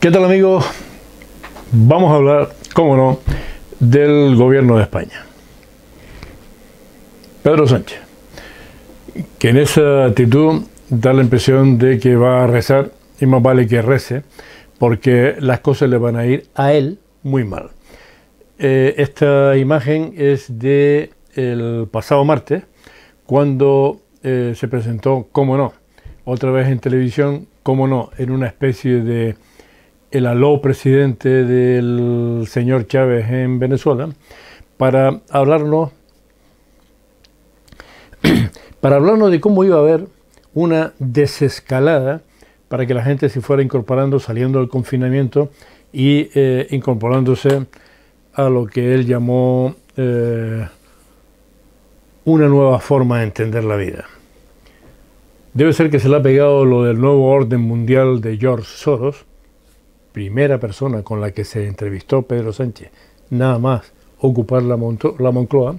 ¿Qué tal, amigos? Vamos a hablar, cómo no, del gobierno de España. Pedro Sánchez, que en esa actitud da la impresión de que va a rezar, y más vale que rece, porque las cosas le van a ir a él muy mal. Esta imagen es de el pasado martes, cuando se presentó, cómo no, otra vez en televisión, cómo no, en una especie de el aló presidente del señor Chávez en Venezuela, para hablarnos de cómo iba a haber una desescalada para que la gente se fuera incorporando, saliendo del confinamiento y incorporándose a lo que él llamó una nueva forma de entender la vida. Debe ser que se le ha pegado lo del nuevo orden mundial de George Soros, primera persona con la que se entrevistó Pedro Sánchez, nada más ocupar la Moncloa,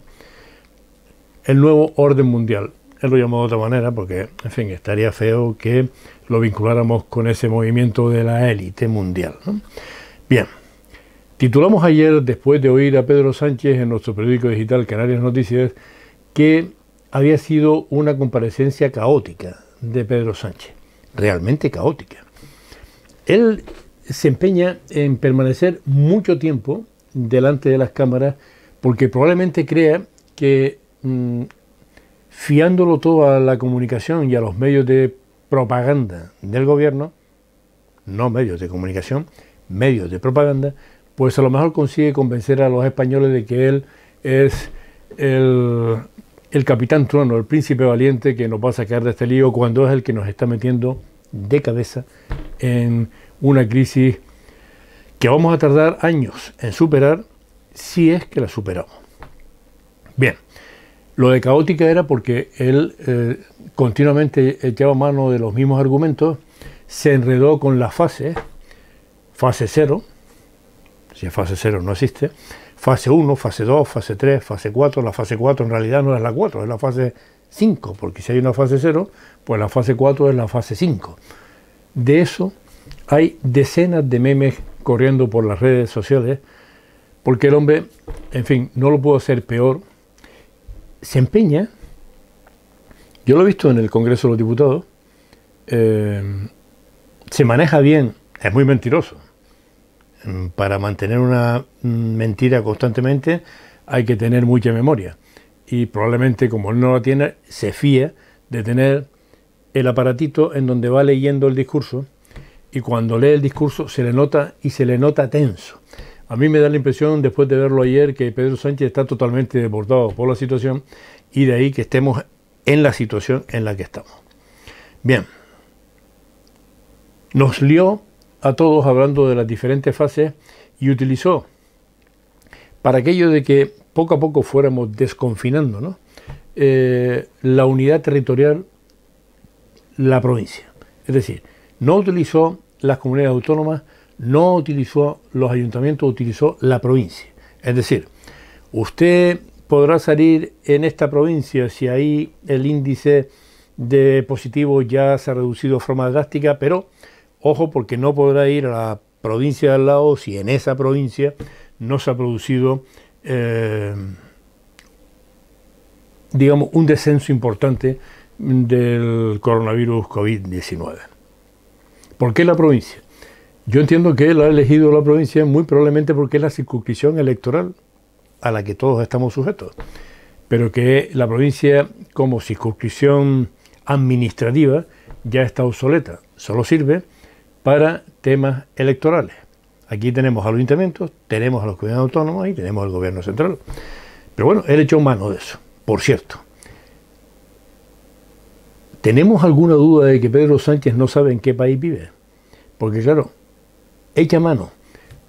el nuevo orden mundial. Él lo llamó de otra manera porque, en fin, estaría feo que lo vinculáramos con ese movimiento de la élite mundial, ¿no? Bien, titulamos ayer, después de oír a Pedro Sánchez en nuestro periódico digital Canarias Noticias, que había sido una comparecencia caótica de Pedro Sánchez, realmente caótica. Él se empeña en permanecer mucho tiempo delante de las cámaras porque probablemente crea que fiándolo todo a la comunicación y a los medios de propaganda del gobierno, no medios de comunicación, medios de propaganda, pues a lo mejor consigue convencer a los españoles de que él es el capitán trueno, el príncipe valiente que nos va a sacar de este lío, cuando es el que nos está metiendo de cabeza en una crisis que vamos a tardar años en superar, si es que la superamos. Bien, lo de caótica era porque él continuamente echaba mano de los mismos argumentos, se enredó con las fases, fase 0, si fase 0 no existe, fase 1, fase 2, fase 3, fase 4, la fase 4 en realidad no es la 4, es la fase 5, porque si hay una fase 0, pues la fase 4 es la fase 5. De eso hay decenas de memes corriendo por las redes sociales, porque el hombre, en fin, no lo puedo hacer peor, se empeña, yo lo he visto en el Congreso de los Diputados, se maneja bien, es muy mentiroso. Para mantener una mentira constantemente hay que tener mucha memoria, y probablemente como él no la tiene, se fía de tener el aparatito en donde va leyendo el discurso, y cuando lee el discurso se le nota, y se le nota tenso. A mí me da la impresión, después de verlo ayer, que Pedro Sánchez está totalmente desbordado por la situación, y de ahí que estemos en la situación en la que estamos. Bien, nos lió a todos hablando de las diferentes fases, y utilizó para aquello de que poco a poco fuéramos desconfinando, ¿no?, la unidad territorial, la provincia. Es decir, no utilizó las comunidades autónomas, no utilizó los ayuntamientos, utilizó la provincia. Es decir, usted podrá salir en esta provincia si ahí el índice de positivos ya se ha reducido de forma drástica, pero ojo, porque no podrá ir a la provincia de al lado si en esa provincia no se ha producido, digamos, un descenso importante del coronavirus COVID-19. ¿Por qué la provincia? Yo entiendo que él ha elegido la provincia muy probablemente porque es la circunscripción electoral a la que todos estamos sujetos, pero que la provincia como circunscripción administrativa ya está obsoleta, solo sirve para temas electorales. Aquí tenemos a los ayuntamientos, tenemos a las comunidades autónomas y tenemos al gobierno central. Pero bueno, él echó mano de eso. Por cierto, ¿tenemos alguna duda de que Pedro Sánchez no sabe en qué país vive? Porque claro, echa mano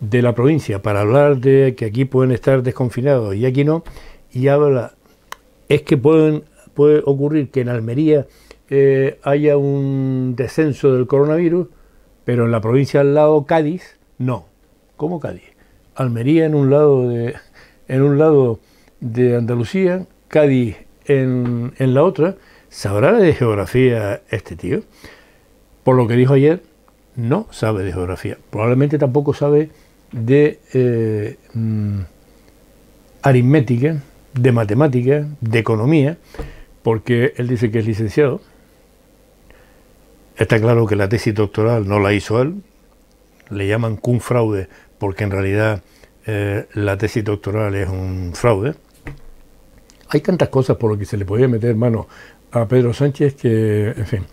de la provincia para hablar de que aquí pueden estar desconfinados y aquí no, y habla, es que puede ocurrir que en Almería haya un descenso del coronavirus, pero en la provincia al lado, Cádiz, no. ¿Cómo Cádiz? Almería en un lado de Andalucía, Cádiz en la otra. ¿Sabrá de geografía este tío? Por lo que dijo ayer, no sabe de geografía, probablemente tampoco sabe de aritmética, de matemática, de economía, porque él dice que es licenciado. Está claro que la tesis doctoral no la hizo él, le llaman cum fraude porque en realidad la tesis doctoral es un fraude. Hay tantas cosas por lo que se le podía meter mano a Pedro Sánchez que, en fin,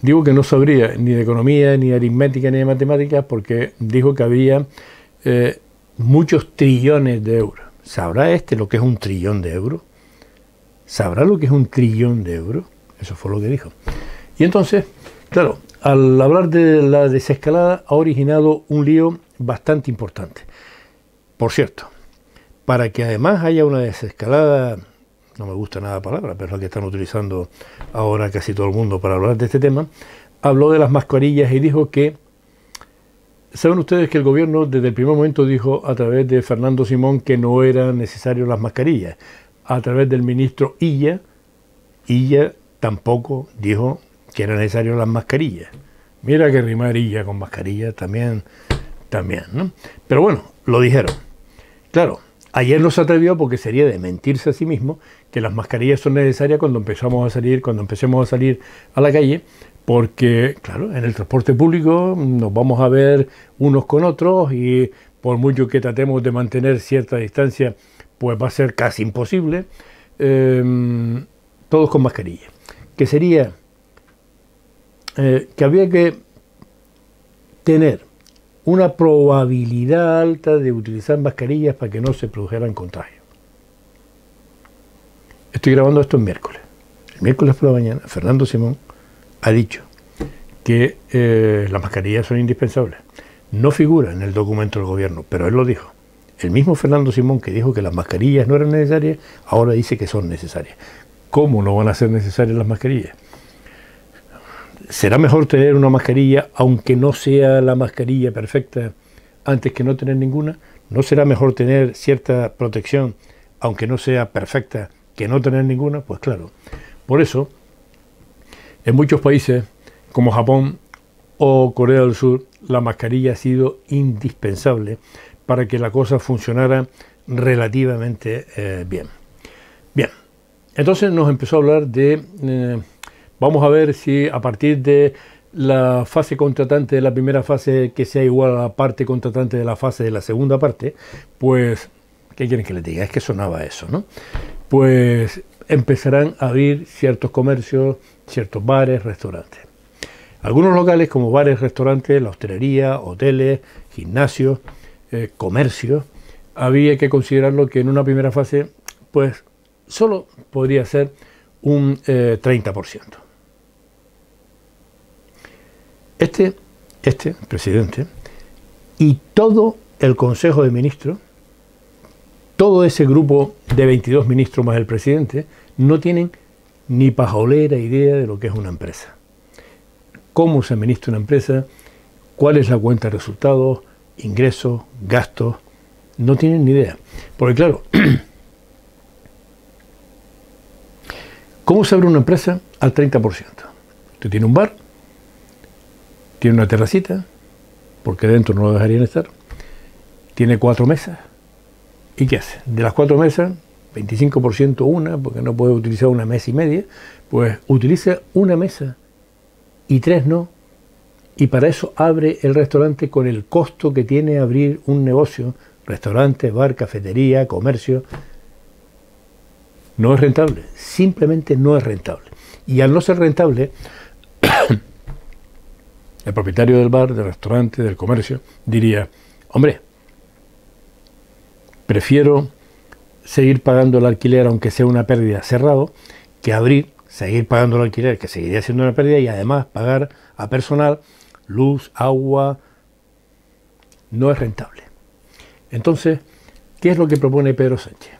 digo que no sabría ni de economía, ni de aritmética, ni de matemáticas, porque dijo que había muchos trillones de euros. ¿Sabrá este lo que es un trillón de euros? ¿Sabrá lo que es un trillón de euros? Eso fue lo que dijo. Y entonces, claro, al hablar de la desescalada ha originado un lío bastante importante. Por cierto, para que además haya una desescalada, no me gusta nada la palabra, pero es la que están utilizando ahora casi todo el mundo para hablar de este tema, habló de las mascarillas y dijo que, saben ustedes que el gobierno desde el primer momento dijo a través de Fernando Simón que no eran necesarias las mascarillas, a través del ministro Illa, tampoco dijo que eran necesarias las mascarillas. Mira que rimar Illa con mascarilla también, ¿no? Pero bueno, lo dijeron. Claro, ayer no se atrevió porque sería de mentirse a sí mismo que las mascarillas son necesarias cuando empecemos a salir a la calle, porque, claro, en el transporte público nos vamos a ver unos con otros y por mucho que tratemos de mantener cierta distancia, pues va a ser casi imposible, todos con mascarilla. Que sería que había que tener una probabilidad alta de utilizar mascarillas para que no se produjeran contagios. Estoy grabando esto en miércoles. El miércoles por la mañana, Fernando Simón ha dicho que las mascarillas son indispensables. No figura en el documento del gobierno, pero él lo dijo. El mismo Fernando Simón que dijo que las mascarillas no eran necesarias, ahora dice que son necesarias. ¿Cómo no van a ser necesarias las mascarillas? ¿Será mejor tener una mascarilla, aunque no sea la mascarilla perfecta, antes que no tener ninguna? ¿No será mejor tener cierta protección, aunque no sea perfecta, que no tener ninguna? Pues claro. Por eso, en muchos países, como Japón o Corea del Sur, la mascarilla ha sido indispensable para que la cosa funcionara relativamente bien. Bien, entonces nos empezó a hablar de... vamos a ver si a partir de la fase contratante de la primera fase que sea igual a la parte contratante de la fase de la segunda parte, pues, ¿qué quieren que les diga? Es que sonaba eso, ¿no? Pues empezarán a abrir ciertos comercios, ciertos bares, restaurantes. Algunos locales como bares, restaurantes, la hostelería, hoteles, gimnasios, comercios, había que considerarlo que en una primera fase, pues, solo podría ser un 30%. Este presidente y todo el Consejo de Ministros, todo ese grupo de 22 ministros más el presidente, no tienen ni pajolera idea de lo que es una empresa. Cómo se administra una empresa, cuál es la cuenta de resultados, ingresos, gastos, no tienen ni idea. Porque claro, ¿cómo se abre una empresa al 30%? Usted tiene un bar, tiene una terracita, porque dentro no lo dejarían estar, tiene 4 mesas, ¿y qué hace? De las 4 mesas, 25% una, porque no puede utilizar una mesa y media, pues utiliza una mesa y 3 no, y para eso abre el restaurante con el costo que tiene abrir un negocio, restaurante, bar, cafetería, comercio. No es rentable, simplemente no es rentable. Y al no ser rentable, el propietario del bar, del restaurante, del comercio, diría, hombre, prefiero seguir pagando el alquiler aunque sea una pérdida cerrado, que abrir, seguir pagando el alquiler, que seguiría siendo una pérdida, y además pagar a personal, luz, agua. No es rentable. Entonces, ¿qué es lo que propone Pedro Sánchez?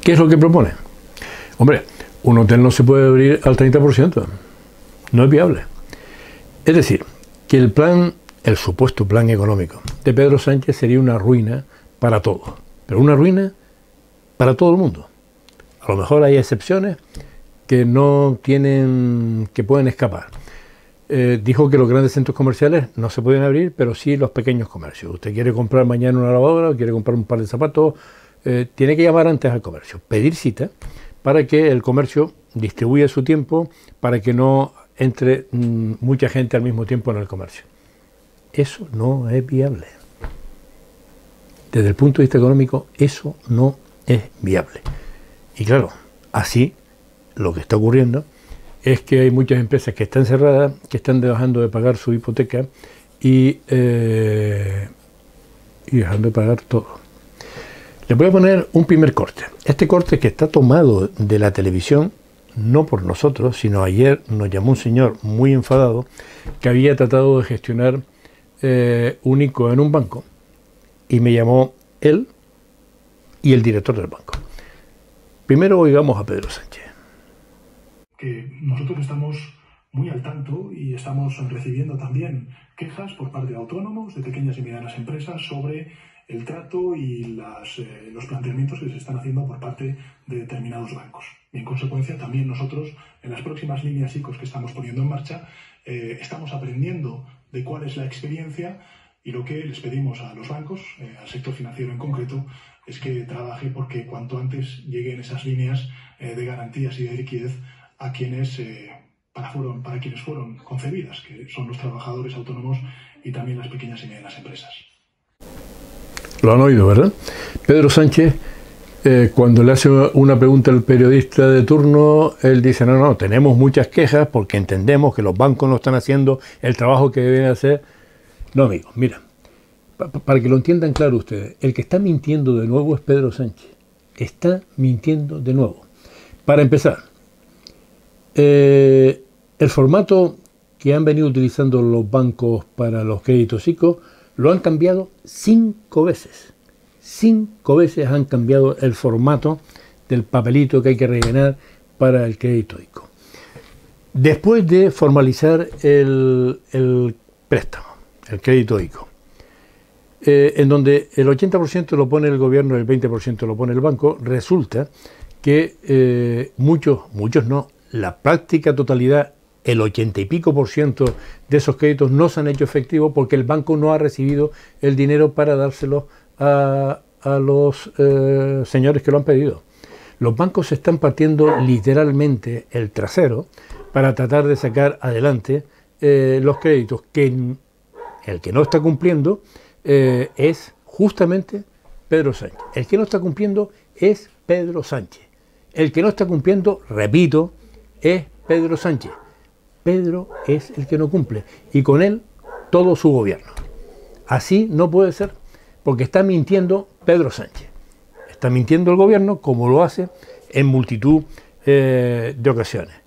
¿Qué es lo que propone? Hombre, un hotel no se puede abrir al 30%. No es viable. Es decir, que el plan, el supuesto plan económico de Pedro Sánchez sería una ruina para todos. Pero una ruina para todo el mundo. A lo mejor hay excepciones que no tienen, que pueden escapar. dijo que los grandes centros comerciales no se pueden abrir, pero sí los pequeños comercios. Usted quiere comprar mañana una lavadora, o quiere comprar un par de zapatos, tiene que llamar antes al comercio, pedir cita para que el comercio distribuya su tiempo, para que no entre mucha gente al mismo tiempo en el comercio. Eso no es viable. Desde el punto de vista económico, eso no es viable. Y claro, así lo que está ocurriendo es que hay muchas empresas que están cerradas, que están dejando de pagar su hipoteca y dejando de pagar todo. Les voy a poner un primer corte. Este corte que está tomado de la televisión, no por nosotros, sino ayer nos llamó un señor muy enfadado que había tratado de gestionar un ICO en un banco, y me llamó él y el director del banco. Primero oigamos a Pedro Sánchez. Que nosotros estamos muy al tanto y estamos recibiendo también quejas por parte de autónomos, de pequeñas y medianas empresas, sobre el trato y los planteamientos que se están haciendo por parte de determinados bancos. Y en consecuencia también nosotros, en las próximas líneas ICO que estamos poniendo en marcha, estamos aprendiendo de cuál es la experiencia, y lo que les pedimos a los bancos, al sector financiero en concreto, es que trabaje porque cuanto antes lleguen esas líneas de garantías y de liquidez a quienes, para quienes fueron concebidas, que son los trabajadores autónomos y también las pequeñas y medianas empresas. Lo han oído, ¿verdad? Pedro Sánchez, cuando le hace una pregunta al periodista de turno, él dice, no, no, tenemos muchas quejas porque entendemos que los bancos no están haciendo el trabajo que deben hacer. No, amigos, mira, para que lo entiendan claro ustedes, el que está mintiendo de nuevo es Pedro Sánchez. Está mintiendo de nuevo. Para empezar, el formato que han venido utilizando los bancos para los créditos ICO lo han cambiado 5 veces. 5 veces han cambiado el formato del papelito que hay que rellenar para el crédito ICO. Después de formalizar el préstamo, el crédito ICO, en donde el 80% lo pone el gobierno y el 20% lo pone el banco, resulta que muchos no, la práctica totalidad, el 80 y pico % de esos créditos no se han hecho efectivos porque el banco no ha recibido el dinero para dárselos a los señores que lo han pedido. Los bancos se están partiendo literalmente el trasero para tratar de sacar adelante los créditos que... El que no está cumpliendo es justamente Pedro Sánchez. El que no está cumpliendo es Pedro Sánchez. El que no está cumpliendo, repito, es Pedro Sánchez. Pedro es el que no cumple. Y con él todo su gobierno. Así no puede ser, porque está mintiendo Pedro Sánchez. Está mintiendo el gobierno como lo hace en multitud de ocasiones.